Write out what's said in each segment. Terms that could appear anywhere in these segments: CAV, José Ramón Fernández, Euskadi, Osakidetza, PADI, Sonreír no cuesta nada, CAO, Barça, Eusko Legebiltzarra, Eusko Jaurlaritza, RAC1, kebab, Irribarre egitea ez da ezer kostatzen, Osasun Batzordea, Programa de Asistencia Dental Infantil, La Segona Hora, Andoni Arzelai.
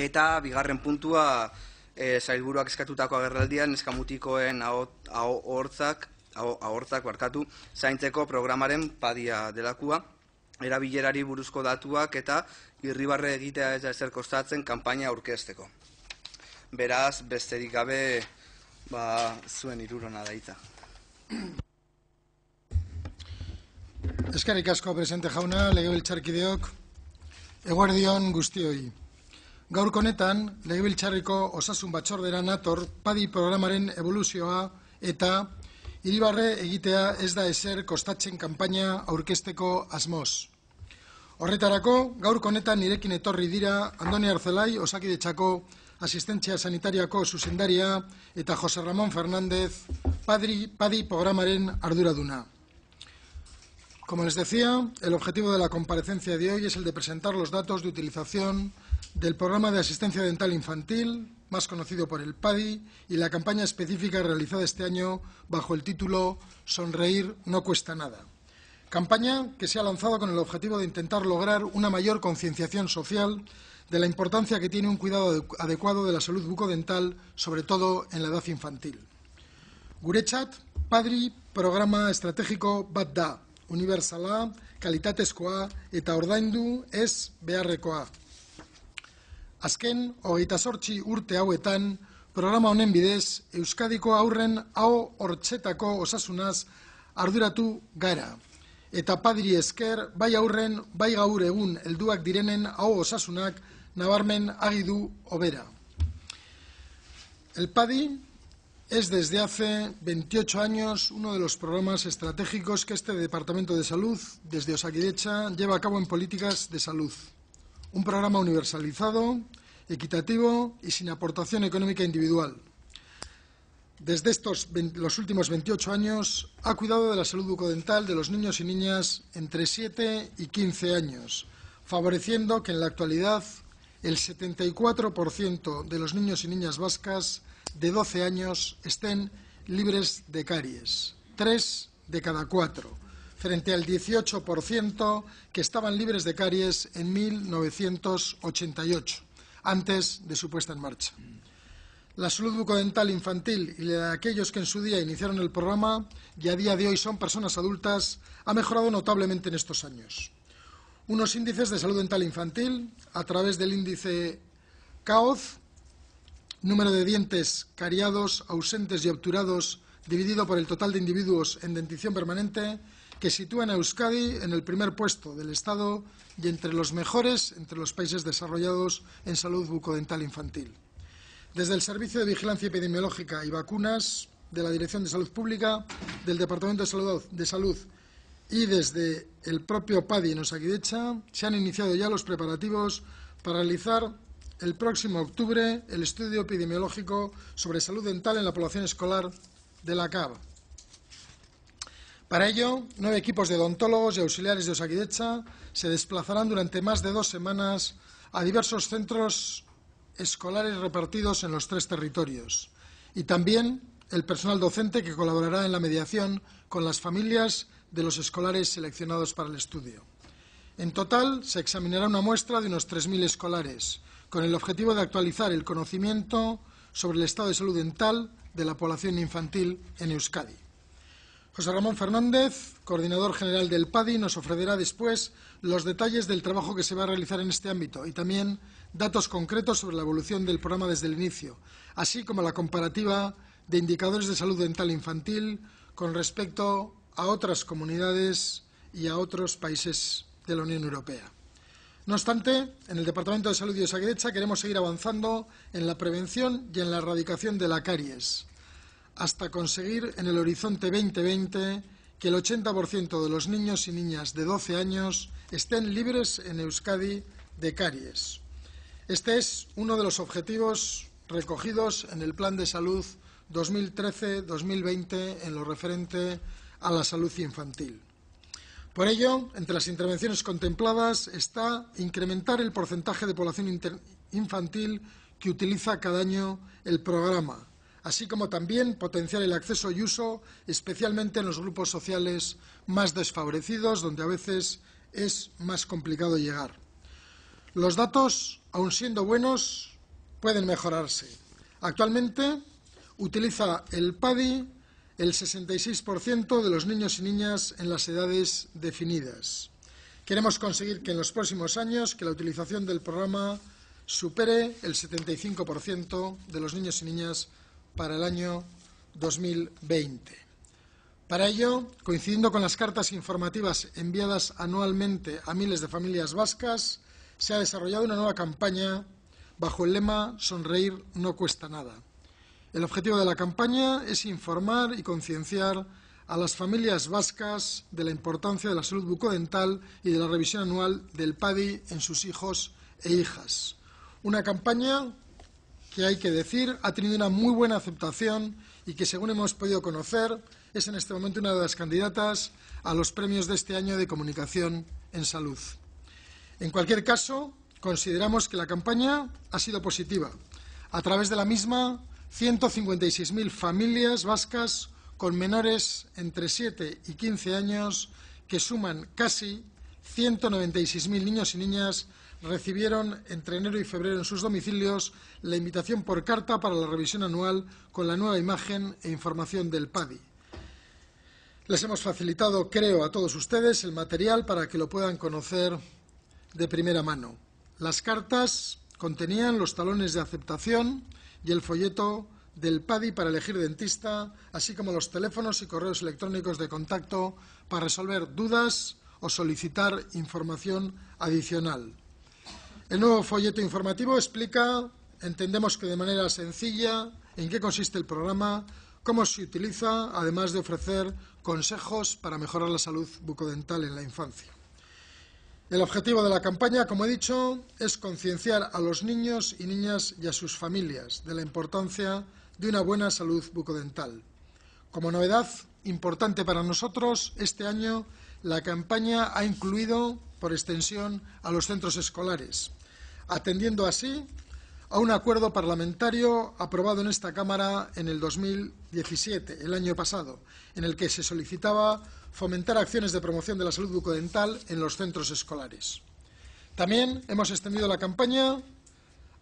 Eta bigarren puntua, sailburuak eskatutako agerraldian neskamutikoen ahortzak zaintzeko programaren PADIa delakua, erabilerari buruzko datuak eta irribarre egitea ez da ezer kostatzen kanpaina aurkezteko. Beraz, besterik gabe zuen hirurona da hitza. Eskerrik asko presidente jauna, legebiltzarkideok, eguerdion guztioi. Gaurko honetan, legebiltzarreko osasun batzordera nator PADI programaren evoluzioa eta irribarre egitea ez da ezer kostatzen kanpaina aurkezteko asmoz. Horretarako, gaurko honetan nirekin etorri dira Andoni Arzelai, Osakidetzako Asistentzia Sanitariako zuzendaria eta José Ramón Fernández, PADI programaren arduraduna. Como les decía, el objetivo de la comparecencia de hoy es el de presentar los datos de utilización del Programa de Asistencia Dental Infantil, más conocido por el PADI, y la campaña específica realizada este año bajo el título Sonreír no cuesta nada. Campaña que se ha lanzado con el objetivo de intentar lograr una mayor concienciación social de la importancia que tiene un cuidado adecuado de la salud bucodental, sobre todo en la edad infantil. Guretzat, PADI programa estrategiko bat da, universala, kalitatezkoa eta ordaindu ez beharrekoa. Azken, 28 urte hauetan, programa honen bidez, Euskadiko aurren aho-hortzetako osasunaz arduratu gara. Eta PADI esker, bai aurren, bai gaur egun helduak direnen aho-osasunak nabarmen agidu hobera. El PADI es desde hace 28 años uno de los programas estratégicos que este Departamento de Salud, desde Osakidetza, lleva a cabo en políticas de salud. Un programa universalizado, equitativo y sin aportación económica individual. Desde los últimos 28 años ha cuidado de la salud bucodental de los niños y niñas entre 7 y 15 años, favoreciendo que en la actualidad el 74% de los niños y niñas vascas de 12 años estén libres de caries, 3 de cada 4, frente al 18% que estaban libres de caries en 1988, antes de su puesta en marcha. La salud bucodental infantil y la de aquellos que en su día iniciaron el programa y a día de hoy son personas adultas ha mejorado notablemente en estos años. Unos índices de salud dental infantil a través del índice CAO, número de dientes cariados, ausentes y obturados dividido por el total de individuos en dentición permanente, que sitúan a Euskadi en el primer puesto del Estado y entre los mejores entre los países desarrollados en salud bucodental infantil. Desde el Servicio de Vigilancia Epidemiológica y Vacunas de la Dirección de Salud Pública, del Departamento de Salud y desde el propio PADI en Osakidetza, se han iniciado ya los preparativos para realizar el próximo octubre el estudio epidemiológico sobre salud dental en la población escolar de la CAV. Para ello, 9 equipos de odontólogos y auxiliares de Osakidetza se desplazarán durante más de 2 semanas a diversos centros escolares repartidos en los 3 territorios. Y también el personal docente que colaborará en la mediación con las familias de los escolares seleccionados para el estudio. En total, se examinará una muestra de unos 3.000 escolares, con el objetivo de actualizar el conocimiento sobre el estado de salud dental de la población infantil en Euskadi. José Ramón Fernández, coordinador general del PADI, nos ofrecerá después los detalles del trabajo que se va a realizar en este ámbito y también datos concretos sobre la evolución del programa desde el inicio, así como la comparativa de indicadores de salud dental infantil con respecto a otras comunidades y a otros países de la Unión Europea. No obstante, en el Departamento de Salud de Osakidetza queremos seguir avanzando en la prevención y en la erradicación de la caries, hasta conseguir en el horizonte 2020 que el 80% de los niños y niñas de 12 años estén libres en Euskadi de caries. Este es uno de los objetivos recogidos en el Plan de Salud 2013-2020 en lo referente a la salud infantil. Por ello, entre las intervenciones contempladas está incrementar el porcentaje de población infantil que utiliza cada año el programa, así como también potenciar el acceso y uso, especialmente en los grupos sociales más desfavorecidos, donde a veces es más complicado llegar. Los datos aun siendo buenos, pueden mejorarse. Actualmente utiliza el PADI el 66% de los niños y niñas en las edades definidas. Queremos conseguir que en los próximos años que la utilización del programa supere el 75% de los niños y niñas para el año 2020. Para ello, coincidiendo con las cartas informativas enviadas anualmente a miles de familias vascas, se ha desarrollado una nueva campaña bajo el lema Sonreír no cuesta nada. El objetivo de la campaña es informar y concienciar a las familias vascas de la importancia de la salud bucodental y de la revisión anual del PADI en sus hijos e hijas. Una campaña que, hay que decir, ha tenido una muy buena aceptación y que, según hemos podido conocer, es en este momento una de las candidatas a los premios de este año de comunicación en salud. En cualquier caso, consideramos que la campaña ha sido positiva. A través de la misma, 156.000 familias vascas con menores entre 7 y 15 años, que suman casi 196.000 niños y niñas, recibieron entre enero y febrero en sus domicilios la invitación por carta para la revisión anual con la nueva imagen e información del PADI. Les hemos facilitado, creo, a todos ustedes el material para que lo puedan conocer de primera mano. Las cartas contenían los talones de aceptación y el folleto del PADI para elegir dentista, así como los teléfonos y correos electrónicos de contacto para resolver dudas o solicitar información adicional. El nuevo folleto informativo explica, entendemos que de manera sencilla, en qué consiste el programa, cómo se utiliza, además de ofrecer consejos para mejorar la salud bucodental en la infancia. El objetivo de la campaña, como he dicho, es concienciar a los niños y niñas y a sus familias de la importancia de una buena salud bucodental. Como novedad importante para nosotros, este año la campaña ha incluido, por extensión, a los centros escolares, atendiendo así a un acuerdo parlamentario aprobado en esta Cámara en el 2017, el año pasado, en el que se solicitaba fomentar acciones de promoción de la salud bucodental en los centros escolares. También hemos extendido la campaña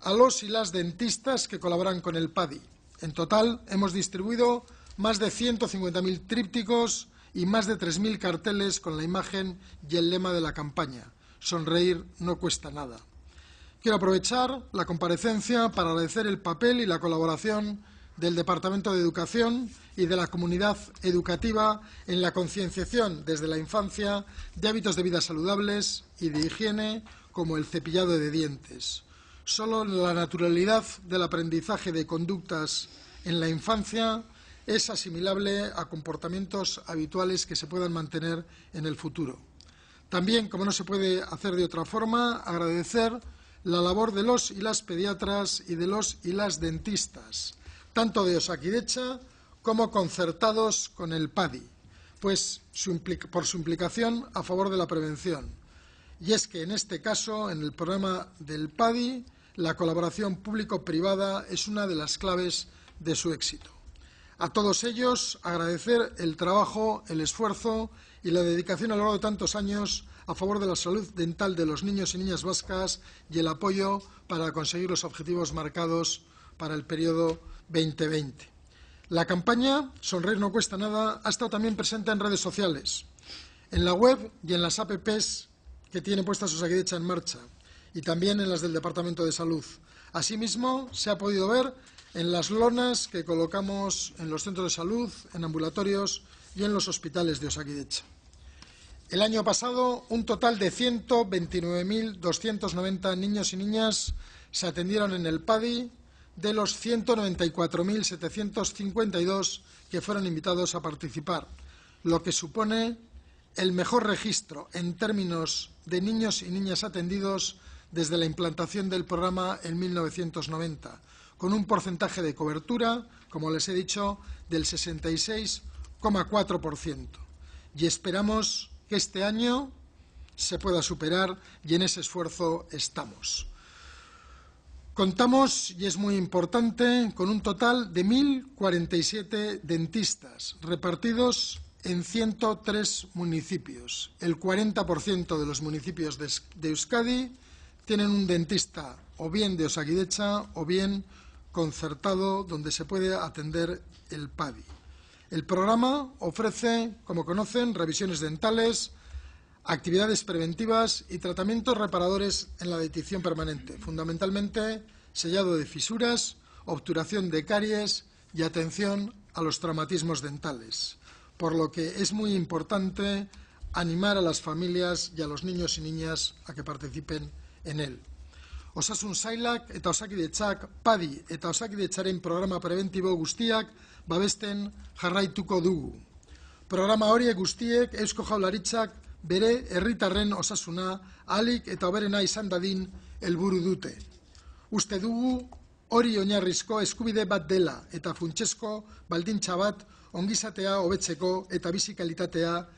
a los y las dentistas que colaboran con el PADI. En total, hemos distribuido más de 150.000 trípticos y más de 3.000 carteles con la imagen y el lema de la campaña, Sonreír no cuesta nada. Quiero aprovechar la comparecencia para agradecer el papel y la colaboración del Departamento de Educación y de la comunidad educativa en la concienciación desde la infancia de hábitos de vida saludables y de higiene, como el cepillado de dientes. Solo la naturalidad del aprendizaje de conductas en la infancia es asimilable a comportamientos habituales que se puedan mantener en el futuro. También, como no se puede hacer de otra forma, agradecer la labor de los y las pediatras y de los y las dentistas, tanto de Osakidetza como concertados con el PADI, pues por su implicación a favor de la prevención. Y es que en este caso, en el programa del PADI, la colaboración público-privada es una de las claves de su éxito. A todos ellos agradecer el trabajo, el esfuerzo y la dedicación a lo largo de tantos años a favor de la salud dental de los niños y niñas vascas y el apoyo para conseguir los objetivos marcados para el periodo 2020. La campaña Sonreír no cuesta nada ha estado también presente en redes sociales, en la web y en las apps que tiene puestas Osakidetza en marcha y también en las del Departamento de Salud. Asimismo, se ha podido ver en las lonas que colocamos en los centros de salud, en ambulatorios y en los hospitales de Osakidetza. El año pasado, un total de 129.290 niños y niñas se atendieron en el PADI de los 194.752 que fueron invitados a participar, lo que supone el mejor registro en términos de niños y niñas atendidos desde la implantación del programa en 1990, con un porcentaje de cobertura, como les he dicho, del 66,4%. Y esperamos que este año se pueda superar y en ese esfuerzo estamos. Contamos, y es muy importante, con un total de 1.047 dentistas repartidos en 103 municipios. El 40% de los municipios de Euskadi tienen un dentista o bien de Osakidetza o bien concertado, donde se puede atender el PADI. El programa ofrece, como conocen, revisiones dentales, actividades preventivas y tratamientos reparadores en la dentición permanente, fundamentalmente sellado de fisuras, obturación de caries y atención a los traumatismos dentales, por lo que es muy importante animar a las familias y a los niños y niñas a que participen en él. Osasun Sailak eta Osakidetzak PADI eta Osakidetzaren programa preventibo guztiak babesten jarraituko dugu. Programa horiek guztiek Eusko Jaurlaritzak bere herritarren osasuna ahalik eta hoberena izan dadin helburu dute. Uste dugu hori oinarrizko eskubide bat dela eta funtsezko baldintza bat ongizatea hobetzeko eta bizi kalitatea